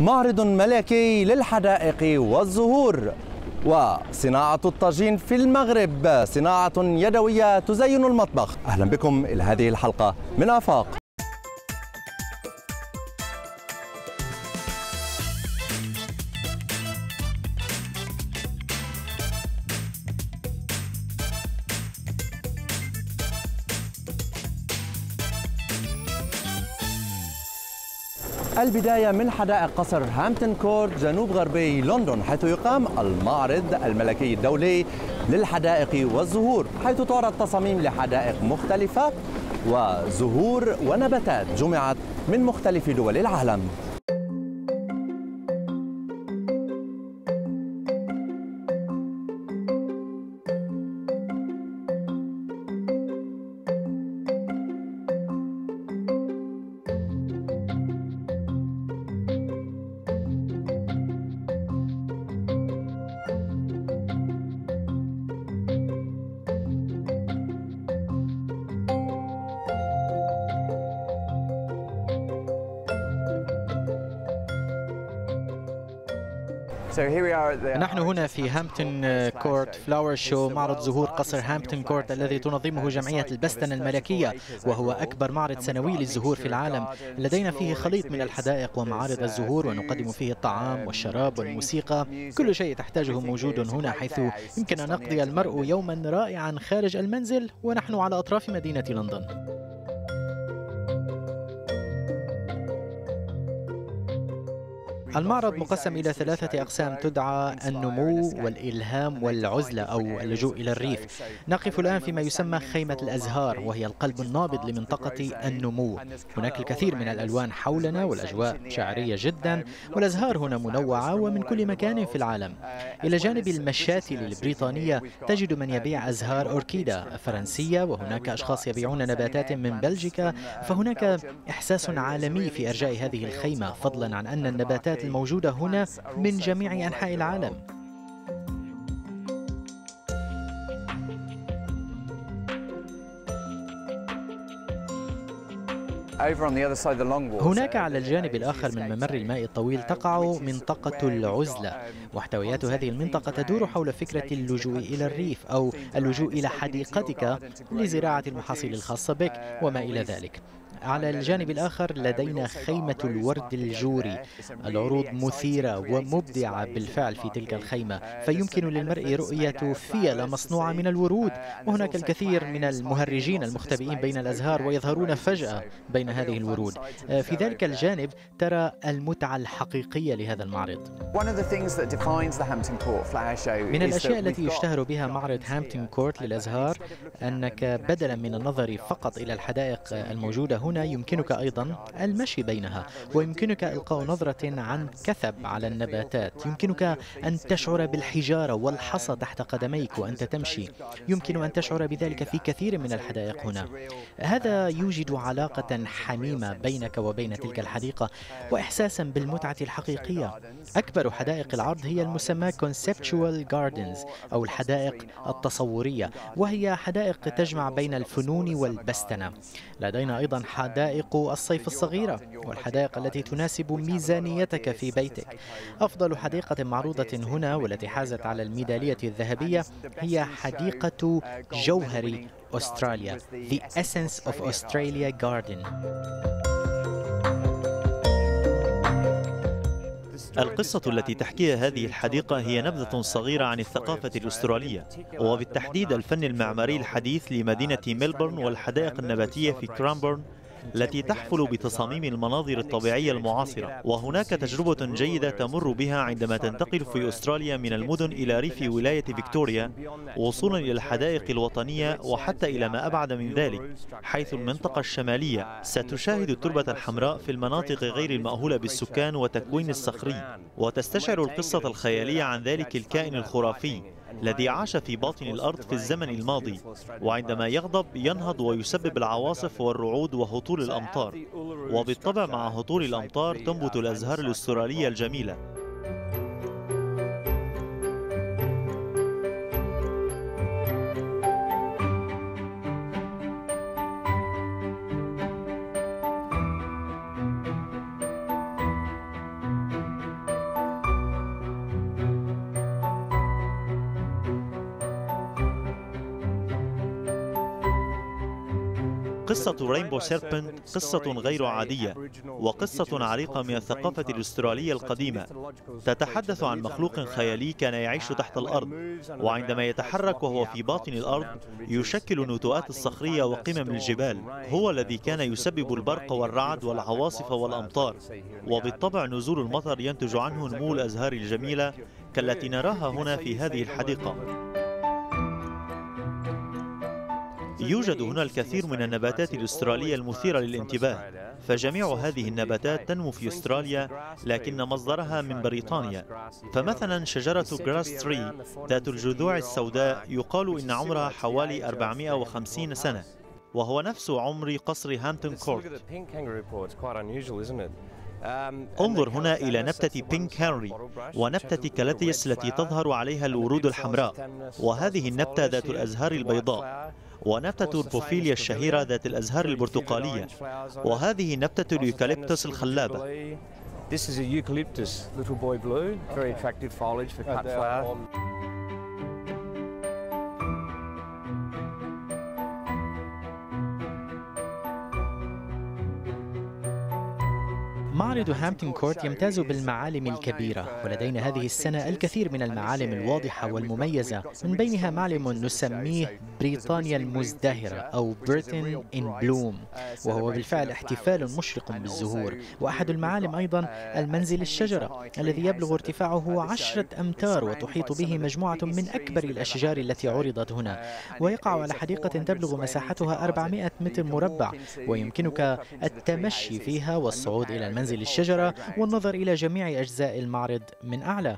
معرض ملكي للحدائق والزهور. وصناعة الطاجين في المغرب، صناعة يدوية تزين المطبخ. أهلا بكم إلى هذه الحلقة من آفاق. البداية من حدائق قصر هامبتون كورت جنوب غربي لندن، حيث يقام المعرض الملكي الدولي للحدائق والزهور، حيث تعرض تصاميم لحدائق مختلفة وزهور ونباتات جمعت من مختلف دول العالم. نحن هنا في هامبتون كورت فلاور شو، معرض زهور قصر هامبتون كورت الذي تنظمه جمعية البستنة الملكية، وهو أكبر معرض سنوي للزهور في العالم. لدينا فيه خليط من الحدائق ومعارض الزهور، ونقدم فيه الطعام والشراب والموسيقى. كل شيء تحتاجه موجود هنا، حيث يمكن أن يقضي المرء يوما رائعا خارج المنزل ونحن على أطراف مدينة لندن. المعرض مقسم إلى ثلاثة أقسام تدعى النمو والإلهام والعزلة أو اللجوء إلى الريف. نقف الآن فيما يسمى خيمة الأزهار، وهي القلب النابض لمنطقة النمو. هناك الكثير من الألوان حولنا والأجواء شعرية جدا، والأزهار هنا منوعة ومن كل مكان في العالم. إلى جانب المشاتل البريطانية تجد من يبيع أزهار أوركيدا فرنسية، وهناك أشخاص يبيعون نباتات من بلجيكا، فهناك إحساس عالمي في إرجاء هذه الخيمة، فضلا عن أن النباتات الموجودة هنا من جميع أنحاء العالم. هناك على الجانب الآخر من ممر الماء الطويل تقع منطقة العزلة، واحتويات هذه المنطقة تدور حول فكرة اللجوء إلى الريف أو اللجوء إلى حديقتك لزراعة المحاصيل الخاصة بك وما إلى ذلك. على الجانب الآخر لدينا خيمة الورد الجوري. العروض مثيرة ومبدعة بالفعل في تلك الخيمة، فيمكن للمرء رؤية فيلة مصنوعة من الورود، وهناك الكثير من المهرجين المختبئين بين الأزهار ويظهرون فجأة بين هذه الورود. في ذلك الجانب ترى المتعة الحقيقية لهذا المعرض. من الأشياء التي يشتهر بها معرض هامبتون كورت للأزهار أنك بدلا من النظر فقط إلى الحدائق الموجودة هنا يمكنك أيضا المشي بينها، ويمكنك إلقاء نظرة عن كثب على النباتات. يمكنك أن تشعر بالحجارة والحصى تحت قدميك وأنت تمشي. يمكن أن تشعر بذلك في كثير من الحدائق هنا. هذا يوجد علاقة حميمة بينك وبين تلك الحديقة وإحساسا بالمتعة الحقيقية. أكبر حدائق العرض هي المسمى Conceptual Gardens أو الحدائق التصورية، وهي حدائق تجمع بين الفنون والبستنة. لدينا أيضا حدائق الصيف الصغيرة والحدائق التي تناسب ميزانيتك في بيتك. أفضل حديقة معروضة هنا والتي حازت على الميدالية الذهبية هي حديقة جوهر أستراليا The Essence of Australia Garden. القصة التي تحكيها هذه الحديقة هي نبذة صغيرة عن الثقافة الأسترالية، وبالتحديد الفن المعماري الحديث لمدينة ملبورن والحدائق النباتية في كرانبورن التي تحفل بتصاميم المناظر الطبيعية المعاصرة. وهناك تجربة جيدة تمر بها عندما تنتقل في أستراليا من المدن إلى ريف ولاية فيكتوريا، وصولا إلى الحدائق الوطنية وحتى إلى ما أبعد من ذلك، حيث المنطقة الشمالية ستشاهد التربة الحمراء في المناطق غير المأهولة بالسكان وتكوين الصخري، وتستشعر القصة الخيالية عن ذلك الكائن الخرافي الذي عاش في باطن الأرض في الزمن الماضي، وعندما يغضب ينهض ويسبب العواصف والرعود وهطول الأمطار. وبالطبع مع هطول الأمطار تنبت الأزهار الأسترالية الجميلة. قصة رينبو سيربنت قصة غير عادية وقصة عريقة من الثقافة الأسترالية القديمة، تتحدث عن مخلوق خيالي كان يعيش تحت الأرض، وعندما يتحرك وهو في باطن الأرض يشكل النتوءات الصخرية وقمم الجبال. هو الذي كان يسبب البرق والرعد والعواصف والأمطار، وبالطبع نزول المطر ينتج عنه نمو الأزهار الجميلة كالتي نراها هنا في هذه الحديقة. يوجد هنا الكثير من النباتات الأسترالية المثيرة للانتباه، فجميع هذه النباتات تنمو في أستراليا لكن مصدرها من بريطانيا. فمثلا شجرة Grass Tree ذات الجذوع السوداء يقال إن عمرها حوالي 450 سنة، وهو نفس عمر قصر هامبتون كورت. انظر هنا إلى نبتة بينك هنري ونبتة كالاتيس التي تظهر عليها الورود الحمراء، وهذه النبتة ذات الأزهار البيضاء، ونبتة البوفيليا الشهيرة ذات الأزهار البرتقالية، وهذه نبتة اليوكاليبتوس الخلابة. معرض هامبتون كورت يمتاز بالمعالم الكبيرة، ولدينا هذه السنة الكثير من المعالم الواضحة والمميزة، من بينها معلم نسميه بريطانيا المزدهرة أو Britain in Bloom، وهو بالفعل احتفال مشرق بالزهور. وأحد المعالم أيضا المنزل الشجرة الذي يبلغ ارتفاعه 10 أمتار، وتحيط به مجموعة من أكبر الأشجار التي عرضت هنا، ويقع على حديقة تبلغ مساحتها 400 متر مربع، ويمكنك التمشي فيها والصعود إلى المنزل للشجرة والنظر إلى جميع أجزاء المعرض من أعلى.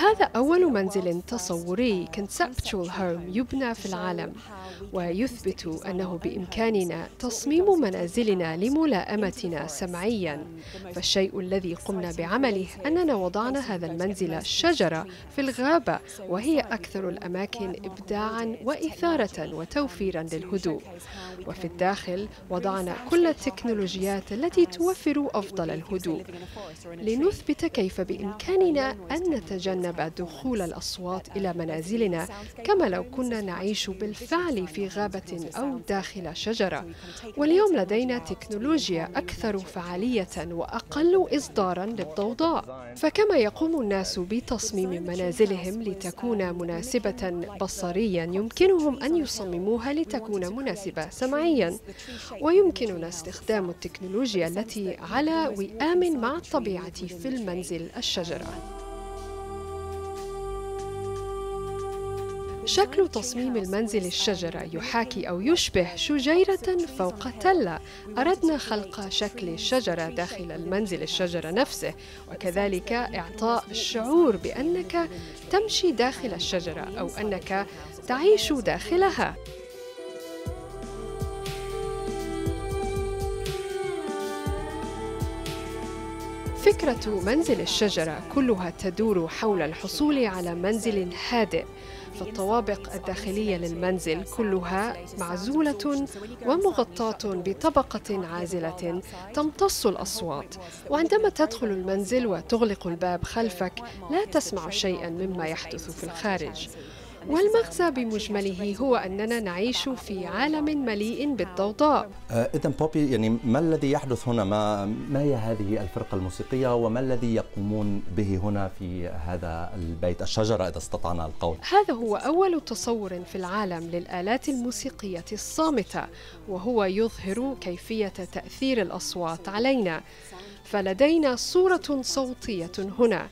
هذا أول منزل تصوري Conceptual Home يبنى في العالم، ويثبت أنه بإمكاننا تصميم منازلنا لملائمتنا سمعياً، فالشيء الذي قمنا بعمله أننا وضعنا هذا المنزل الشجرة في الغابة، وهي أكثر الأماكن إبداعاً وإثارة وتوفيراً للهدوء، وفي الداخل وضعنا كل التكنولوجيات التي توفر أفضل الهدوء، لنثبت كيف بإمكاننا أن نتجنب دخول الأصوات إلى منازلنا كما لو كنا نعيش بالفعل في غابة أو داخل شجرة. واليوم لدينا تكنولوجيا أكثر فعالية وأقل إصداراً للضوضاء، فكما يقوم الناس بتصميم منازلهم لتكون مناسبة بصرياً، يمكنهم أن يصمموها لتكون مناسبة سمعياً، ويمكننا استخدام التكنولوجيا التي على وئام مع الطبيعة في المنزل الشجرة. شكل تصميم المنزل الشجرة يحاكي أو يشبه شجيرة فوق تلة. أردنا خلق شكل الشجرة داخل المنزل الشجرة نفسه، وكذلك إعطاء الشعور بأنك تمشي داخل الشجرة أو أنك تعيش داخلها. فكرة منزل الشجرة كلها تدور حول الحصول على منزل هادئ، فالطوابق الداخلية للمنزل كلها معزولة ومغطاة بطبقة عازلة تمتص الأصوات، وعندما تدخل المنزل وتغلق الباب خلفك لا تسمع شيئا مما يحدث في الخارج. والمغزى بمجمله هو أننا نعيش في عالم مليء بالضوضاء. إذن بوبي، يعني ما الذي يحدث هنا؟ ما هي هذه الفرقة الموسيقية وما الذي يقومون به هنا في هذا البيت الشجرة إذا استطعنا القول؟ هذا هو أول تصور في العالم للآلات الموسيقية الصامتة، وهو يظهر كيفية تأثير الأصوات علينا. فلدينا صورة صوتية هنا،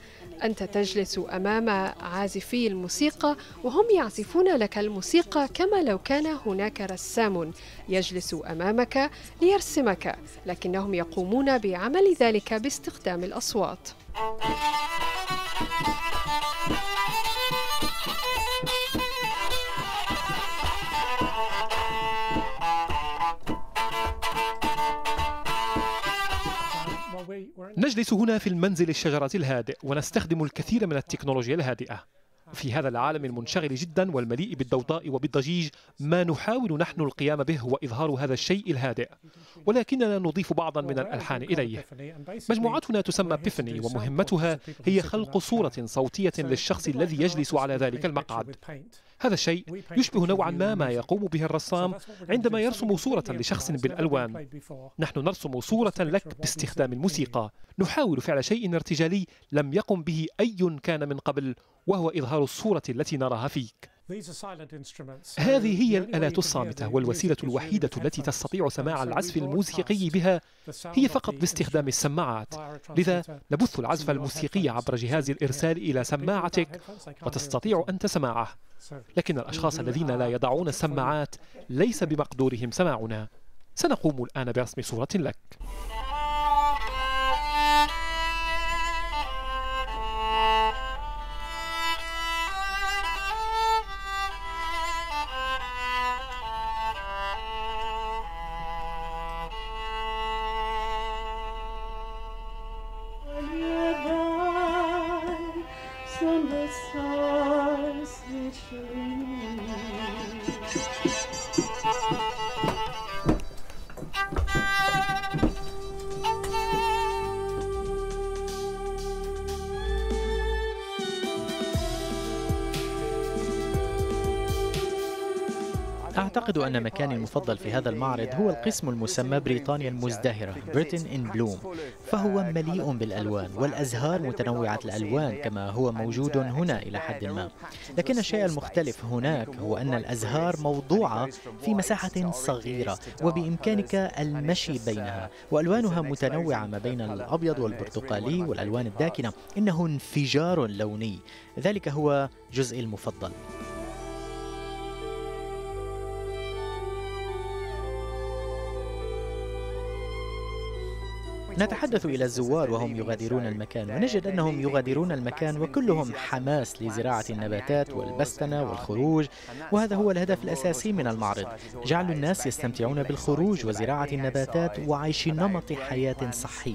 أنت تجلس أمام عازفي الموسيقى وهم يعزفون لك الموسيقى كما لو كان هناك رسام يجلس أمامك ليرسمك، لكنهم يقومون بعمل ذلك باستخدام الأصوات. نجلس هنا في المنزل الشجرة الهادئ ونستخدم الكثير من التكنولوجيا الهادئة. في هذا العالم المنشغل جدا والمليء بالضوضاء وبالضجيج، ما نحاول نحن القيام به هو إظهار هذا الشيء الهادئ، ولكننا نضيف بعضا من الألحان إليه. مجموعتنا تسمى بيفني، ومهمتها هي خلق صورة صوتية للشخص الذي يجلس على ذلك المقعد. هذا الشيء يشبه نوعا ما يقوم به الرسام عندما يرسم صورة لشخص بالألوان. نحن نرسم صورة لك باستخدام الموسيقى. نحاول فعل شيء ارتجالي لم يقم به أي كان من قبل، وهو إظهار الصورة التي نراها فيك. هذه هي الآلات الصامتة، والوسيلة الوحيدة التي تستطيع سماع العزف الموسيقي بها هي فقط باستخدام السماعات. لذا نبث العزف الموسيقي عبر جهاز الإرسال إلى سماعتك وتستطيع أنت سماعه. لكن الأشخاص الذين لا يضعون السماعات ليس بمقدورهم سماعنا. سنقوم الآن برسم صورة لك. أعتقد أن مكاني المفضل في هذا المعرض هو القسم المسمى بريطانيا المزدهرة Britain in Bloom، فهو مليء بالألوان والأزهار متنوعة الألوان كما هو موجود هنا إلى حد ما. لكن الشيء المختلف هناك هو أن الأزهار موضوعة في مساحة صغيرة وبإمكانك المشي بينها، وألوانها متنوعة ما بين الأبيض والبرتقالي والألوان الداكنة. إنه انفجار لوني، ذلك هو جزء المفضل. نتحدث إلى الزوار وهم يغادرون المكان، ونجد أنهم يغادرون المكان وكلهم حماس لزراعة النباتات والبستنة والخروج، وهذا هو الهدف الأساسي من المعرض، جعل الناس يستمتعون بالخروج وزراعة النباتات وعيش نمط حياة صحي.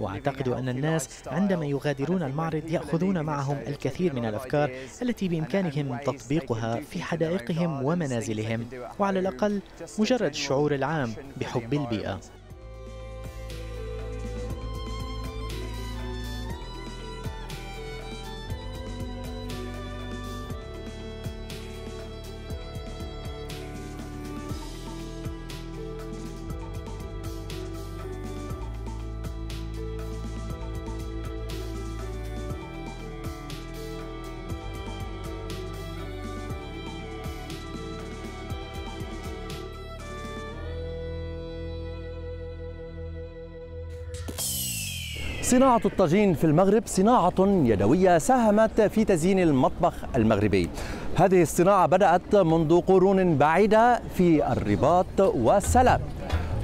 وأعتقد أن الناس عندما يغادرون المعرض يأخذون معهم الكثير من الأفكار التي بإمكانهم تطبيقها في حدائقهم ومنازلهم، وعلى الأقل مجرد الشعور العام بحب البيئة. صناعة الطاجين في المغرب صناعة يدوية ساهمت في تزيين المطبخ المغربي. هذه الصناعة بدأت منذ قرون بعيدة في الرباط والسلام،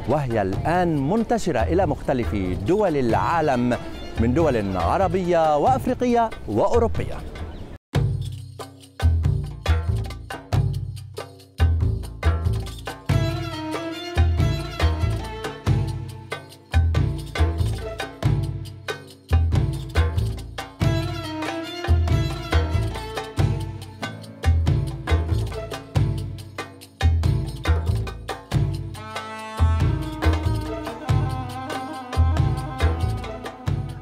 وهي الآن منتشرة إلى مختلف دول العالم من دول عربية وأفريقية وأوروبية.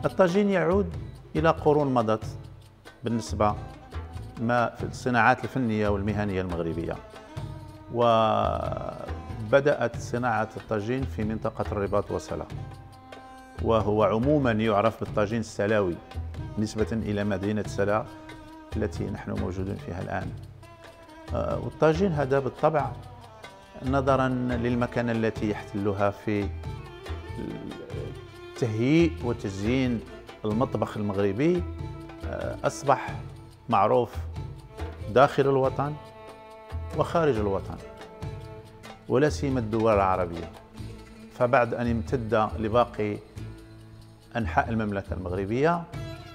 الطاجين يعود إلى قرون مضت بالنسبة ما في الصناعات الفنية والمهنية المغربية، وبدأت صناعة الطاجين في منطقة الرباط وسلا، وهو عموما يعرف بالطاجين السلاوي نسبة إلى مدينة سلا التي نحن موجودون فيها الآن. والطاجين هذا بالطبع نظرا للمكانة التي يحتلها في تهيئ وتزيين المطبخ المغربي، أصبح معروف داخل الوطن وخارج الوطن، ولا سيما الدول العربية، فبعد أن امتد لباقي أنحاء المملكة المغربية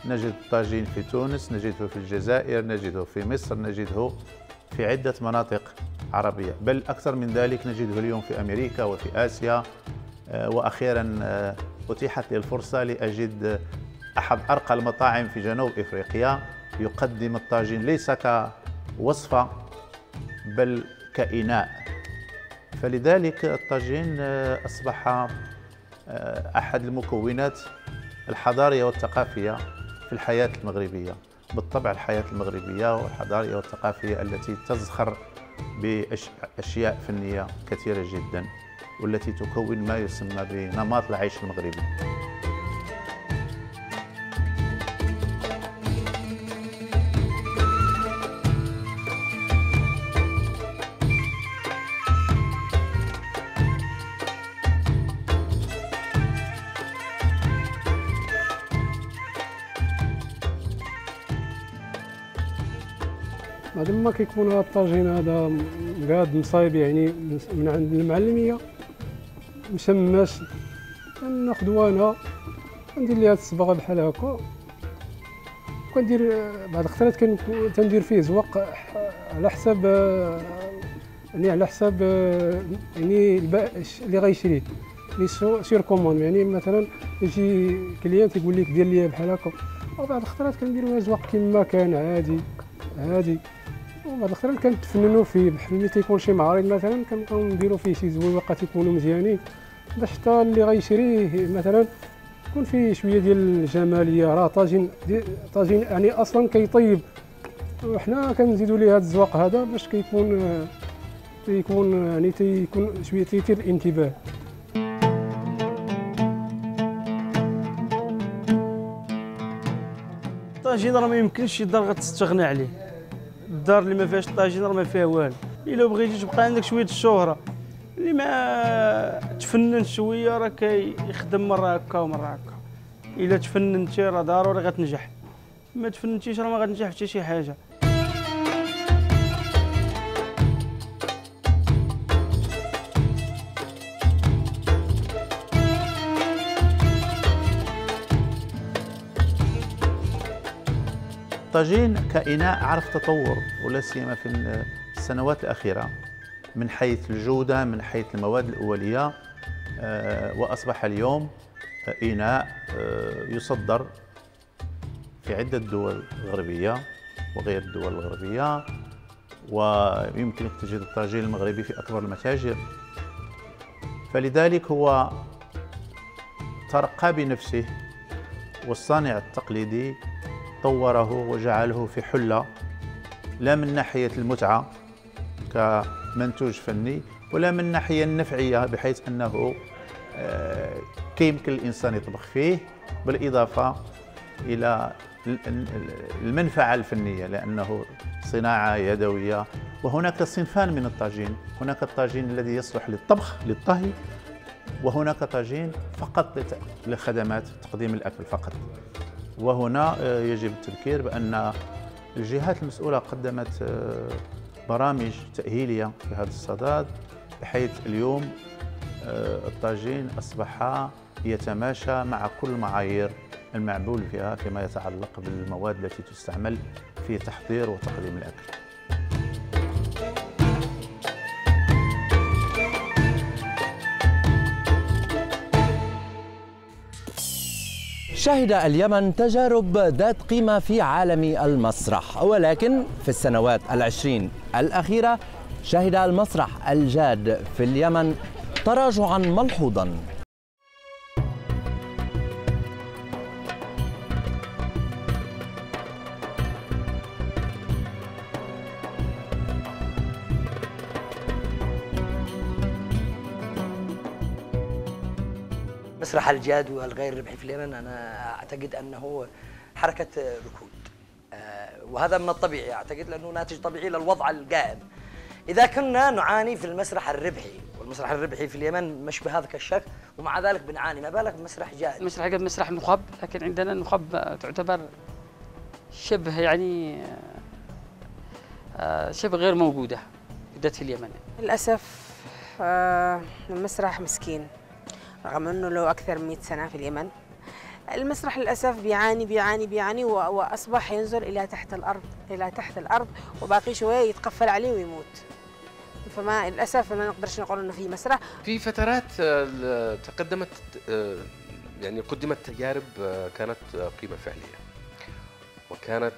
نجد الطاجين في تونس، نجده في الجزائر، نجده في مصر، نجده في عدة مناطق عربية، بل أكثر من ذلك نجده اليوم في أمريكا وفي آسيا، وأخيرا أتيحت لي الفرصة لأجد أحد أرقى المطاعم في جنوب إفريقيا يقدم الطاجين ليس كوصفة بل كإناء، فلذلك الطاجين أصبح أحد المكونات الحضارية والثقافية في الحياة المغربية. بالطبع الحياة المغربية والحضارية والثقافية التي تزخر بأشياء فنية كثيرة جدا والتي تكون ما يسمى بنمط العيش المغربي. ما كيكون هذا الطاجين هذا قاد مصايب يعني من عند المعلميه مسماش، ناخذو انا ندير ليها الصبغه بحال هكا، وكندير بعض الخطرات كندير فيه زواق على حساب يعني اللي غيشري لي سير كوموند. يعني مثلا يجي كليانت يقول لك دير لي بحال هكا، وبعض الخطرات كنديروها زواق كما كان عادي عادي، وبعض الخطرات كنتفننوا فيه بحال ملي تيكون شي معارض مثلا كنبقاو نديروا فيه شي زويقات تيكونوا مزيانين باش حتى اللي غيشريه مثلا يكون فيه شويه ديال الجماليه. راه طاجين يعني اصلا كيطيب، وحنا كنزيدوا ليه هذا الزواق هذا باش كيكون يعني تيكون شويه تيثير الانتباه. الطاجين راه ما يمكنش شي دار غتستغنى عليه، الدار اللي ما فيهاش الطاجين راه ما فيها والو. الا بغيتي تبقى عندك شويه الشهره اللي ما تفنن شويه راه كيخدم مره هكا ومره هكا، الا تفننتي راه ضروري غتنجح، ما تفننتيش راه ما غتنجح حتى شي حاجه. الطاجين كإناء عرف تطور ولا سيما في السنوات الأخيرة من حيث الجودة من حيث المواد الأولية، وأصبح اليوم إناء يصدر في عدة دول غربية وغير الدول الغربية، ويمكنك تجد الطاجين المغربي في أكبر المتاجر. فلذلك هو ترقى بنفسه، والصانع التقليدي طوره وجعله في حلة لا من ناحية المتعة كمنتوج فني ولا من ناحية النفعية، بحيث أنه كيمكن الإنسان يطبخ فيه بالإضافة إلى المنفعة الفنية لأنه صناعة يدوية. وهناك صنفان من الطاجين، هناك الطاجين الذي يصلح للطبخ للطهي، وهناك طاجين فقط لخدمات تقديم الأكل فقط. وهنا يجب التذكير بأن الجهات المسؤولة قدمت برامج تأهيلية في هذا الصدد، بحيث اليوم الطاجين أصبح يتماشى مع كل معايير المعمول فيها فيما يتعلق بالمواد التي تستعمل في تحضير وتقديم الأكل. شهد اليمن تجارب ذات قيمة في عالم المسرح، ولكن في السنوات العشرين الأخيرة شهد المسرح الجاد في اليمن تراجعاً ملحوظاً. المسرح الجاد والغير ربحي في اليمن أنا أعتقد أنه حركة ركود، وهذا من الطبيعي أعتقد لأنه ناتج طبيعي للوضع القائم. إذا كنا نعاني في المسرح الربحي، والمسرح الربحي في اليمن مش بهذا الشكل، ومع ذلك بنعاني، ما بالك بمسرح جاد؟ المسرح قد مسرح نخب، لكن عندنا النخب تعتبر شبه يعني شبه غير موجودة في اليمن للأسف. المسرح مسكين رغم أنه له أكثر من 100 سنة في اليمن. المسرح للأسف بيعاني وأصبح ينزل إلى تحت الأرض، وباقي شوية يتقفل عليه ويموت. فما للأسف ما نقدرش نقول أنه في مسرح. في فترات تقدمت يعني قدمت تجارب كانت قيمة فعلية وكانت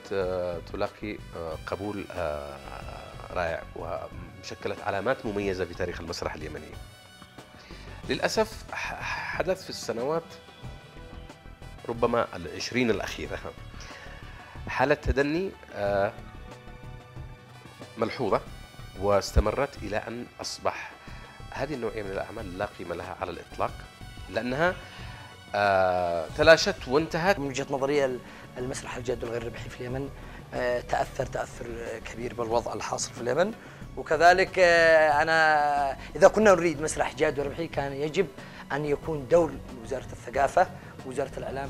تلاقي قبول رائع وشكلت علامات مميزة في تاريخ المسرح اليمني. للأسف حدث في السنوات ربما ال20 الأخيرة حالة تدني ملحوظة واستمرت إلى أن أصبح هذه النوعية من الأعمال لا قيمة لها على الإطلاق، لأنها تلاشت وانتهت. من وجهة نظري المسرح الجاد والغير الربحي في اليمن تأثر كبير بالوضع الحاصل في اليمن، وكذلك أنا إذا كنا نريد مسرح جاد وربحي كان يجب أن يكون دور وزارة الثقافة ووزارة الإعلام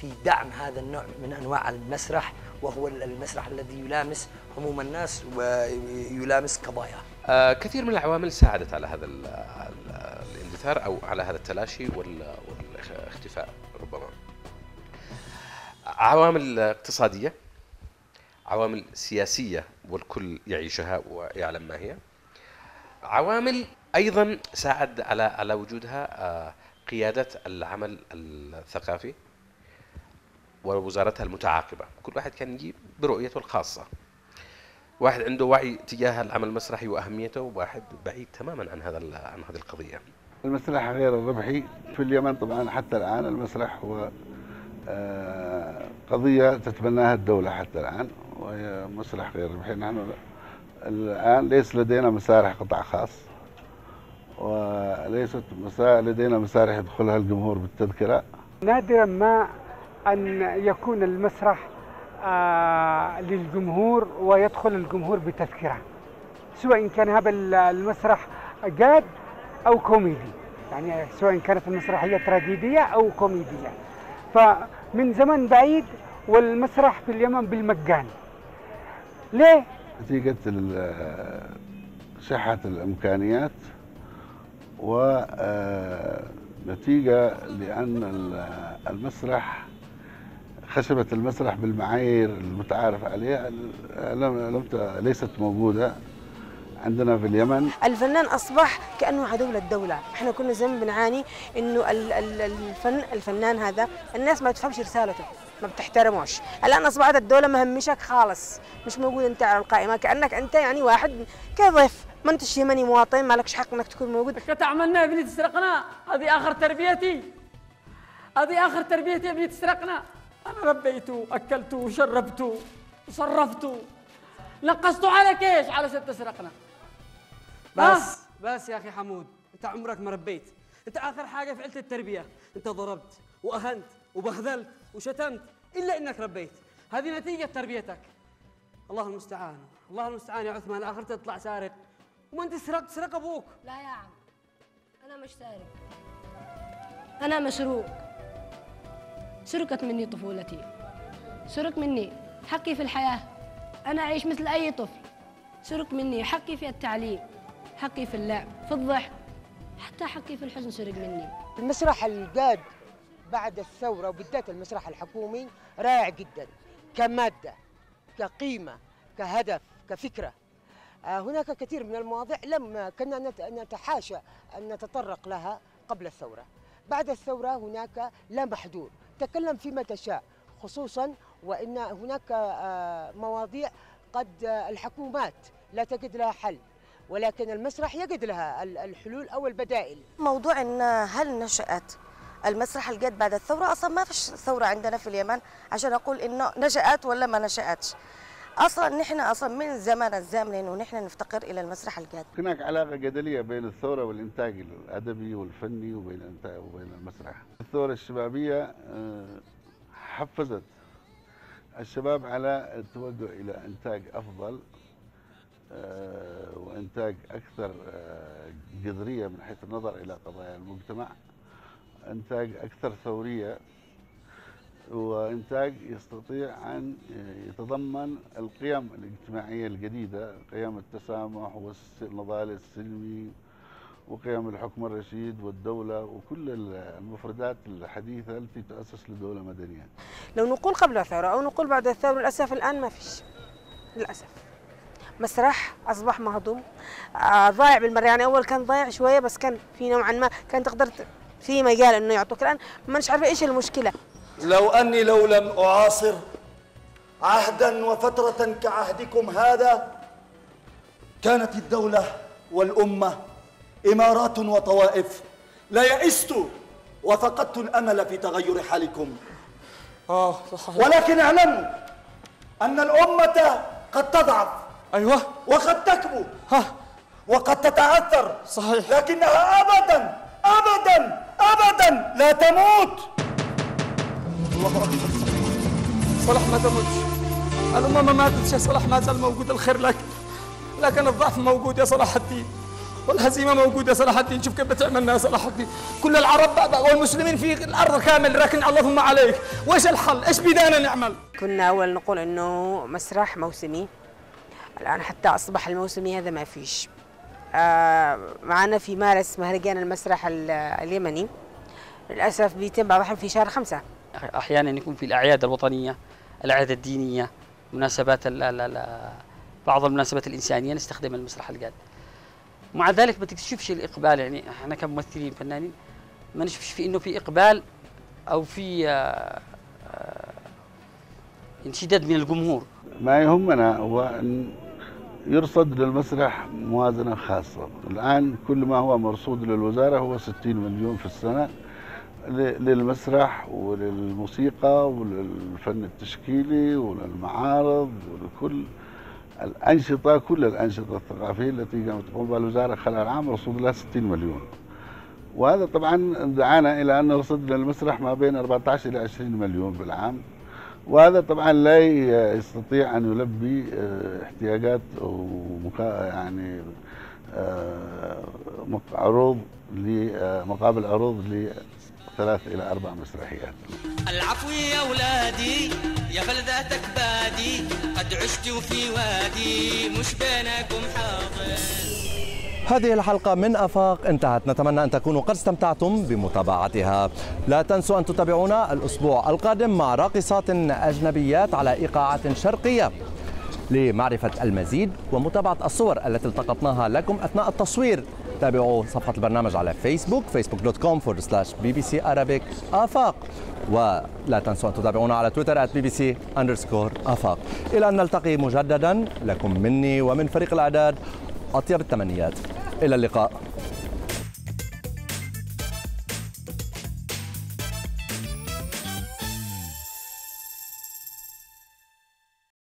في دعم هذا النوع من أنواع المسرح، وهو المسرح الذي يلامس هموم الناس ويلامس قضايا. كثير من العوامل ساعدت على هذا الاندثار أو على هذا التلاشي والاختفاء، ربما عوامل اقتصادية، عوامل سياسية والكل يعيشها ويعلم ما هي، عوامل أيضا ساعد على وجودها قيادة العمل الثقافي ووزارتها المتعاقبة. كل واحد كان يجي برؤيته الخاصة، واحد عنده وعي تجاه العمل المسرحي وأهميته، وواحد بعيد تماما عن هذه القضية. المسرح غير الربحي في اليمن طبعا حتى الآن المسرح هو قضية تتبناها الدولة حتى الآن، وهي مسرح غير ربحي. نحن الآن ليس لدينا مسارح قطاع خاص، وليست لدينا مسارح يدخلها الجمهور بالتذكرة. نادرا ما أن يكون المسرح للجمهور ويدخل الجمهور بتذكرة، سواء كان هذا المسرح جاد أو كوميدي، يعني سواء كانت المسرحية تراجيدية أو كوميدية. فمن زمن بعيد والمسرح في اليمن بالمجان. ليه؟ نتيجة شحة الإمكانيات، ونتيجة لأن المسرح خشبة المسرح بالمعايير المتعارف عليها ليست موجودة عندنا في اليمن. الفنان أصبح كأنه عدو للدولة. إحنا كنا زمان بنعاني إنه الفنان هذا الناس ما تفهمش رسالته، ما بتحترموش. الآن أصبحت الدولة مهمشك خالص، مش موجود أنت على القائمة، كأنك أنت يعني واحد كضيف، ما أنتش يمني مواطن، ما لكش حق إنك تكون موجود. إيش تعملنا يا بني تسرقنا؟ هذه آخر تربيتي، هذه آخر تربيتي يا بني تسرقنا. أنا ربيته، أكلته، وشربته، وصرفته، نقصته على كيش علشان تسرقنا. بس يا أخي حمود، أنت عمرك ما ربيت، أنت آخر حاجة فعلت التربية، أنت ضربت وأهنت وبخذلت وشتمت إلا إنك ربيت، هذه نتيجة تربيتك. الله المستعان، الله المستعان يا عثمان، آخر تطلع سارق، وما أنت سرقت، سرق أبوك. لا يا عم، أنا مش سارق، أنا مسروق، سرقت مني طفولتي، سرق مني حقي في الحياة، أنا أعيش مثل أي طفل، سرق مني حقي في التعليم، حقي في اللعب، في الضحك، حتى حقي في الحزن سرق مني. المسرح الجاد بعد الثورة وبالذات المسرح الحكومي رائع جدا كمادة، كقيمة، كهدف، كفكرة. هناك كثير من المواضيع لم كنا نتحاشى أن نتطرق لها قبل الثورة. بعد الثورة هناك لا محدود، تكلم فيما تشاء، خصوصا وإن هناك مواضيع قد الحكومات لا تجد لها حل، ولكن المسرح يجد لها الحلول أو البدائل. موضوع أن هل نشأت المسرح الجاد بعد الثورة؟ أصلا ما فيش ثورة عندنا في اليمن عشان أقول إنه نشأت ولا ما نشأتش. أصلا نحن أصلا من زمن الزامن ونحن نفتقر إلى المسرح الجاد. هناك علاقة جدلية بين الثورة والإنتاج الأدبي والفني وبين المسرح. الثورة الشبابية حفزت الشباب على التوجه إلى إنتاج أفضل وإنتاج أكثر جذرية من حيث النظر إلى قضايا المجتمع، إنتاج أكثر ثورية، وإنتاج يستطيع أن يتضمن القيم الاجتماعية الجديدة، قيم التسامح والنضال السلمي وقيم الحكم الرشيد والدولة وكل المفردات الحديثة التي تؤسس لدولة مدنية. لو نقول قبل الثورة أو نقول بعد الثورة، للأسف الآن ما فيش، للأسف مسرح أصبح مهضوم، ضايع بالمرة. يعني أول كان ضايع شوية بس كان في نوعا ما، كان تقدر في مجال انه يعطوك. الان مانيش عارفه ايش المشكله. لو اني لم اعاصر عهدا وفتره كعهدكم هذا، كانت الدوله والامه امارات وطوائف. لا يئست وفقدت الامل في تغير حالكم. ولكن اعلموا ان الامه قد تضعف، ايوه، وقد تكبو، وقد تتعثر، صحيح، لكنها ابدا ابدا ابدا لا تموت. الله اكبر. صلاح ما تموتش، الامه ما ماتتش يا صلاح، ما زال موجود الخير لكن الضعف موجود يا صلاح الدين، والهزيمه موجوده يا صلاح الدين. شوف كيف بتعملنا يا صلاح الدين، كل العرب والمسلمين في الارض كامل، لكن اللهم عليك، وايش الحل؟ ايش بدانا نعمل؟ كنا اول نقول انه مسرح موسمي، الان حتى اصبح الموسمي هذا ما فيش. معنا في مارس مهرجان المسرح اليمني، للاسف بيتم بعض الأحيان في شهر 5. احيانا يكون في الاعياد الوطنيه، الاعياد الدينيه، مناسبات بعض المناسبات الانسانيه نستخدم المسرح القاد. مع ذلك ما تكتشفش الاقبال، يعني احنا كممثلين فنانين ما نشوفش في انه في اقبال او في انشداد من الجمهور. ما يهمنا هو ان يرصد للمسرح موازنه خاصه. الان كل ما هو مرصود للوزاره هو 60 مليون في السنه للمسرح وللموسيقى وللفن التشكيلي وللمعارض ولكل الأنشطة، كل الأنشطة الثقافية التي قامت تقوم بها الوزارة خلال العام رصد لها 60 مليون. وهذا طبعا دعانا إلى أن نرصد للمسرح ما بين 14 إلى 20 مليون بالعام، وهذا طبعا لا يستطيع أن يلبي احتياجات يعني عروض مقابل عروض ل3 إلى 4 مسرحيات. العفو يا أولادي، يا فلذاتك بادي، قد عشت وفي وادي مش بينكم حاضر. هذه الحلقة من آفاق انتهت، نتمنى أن تكونوا قد استمتعتم بمتابعتها. لا تنسوا أن تتابعونا الأسبوع القادم مع راقصات أجنبيات على إيقاعات شرقية. لمعرفة المزيد ومتابعة الصور التي التقطناها لكم أثناء التصوير، تابعوا صفحة البرنامج على فيسبوك facebook.com/BBC Arabic آفاق. ولا تنسوا أن تتابعونا على تويتر @BBC_آفاق. إلى أن نلتقي مجددا، لكم مني ومن فريق الإعداد أطيب التمنيات. إلى اللقاء.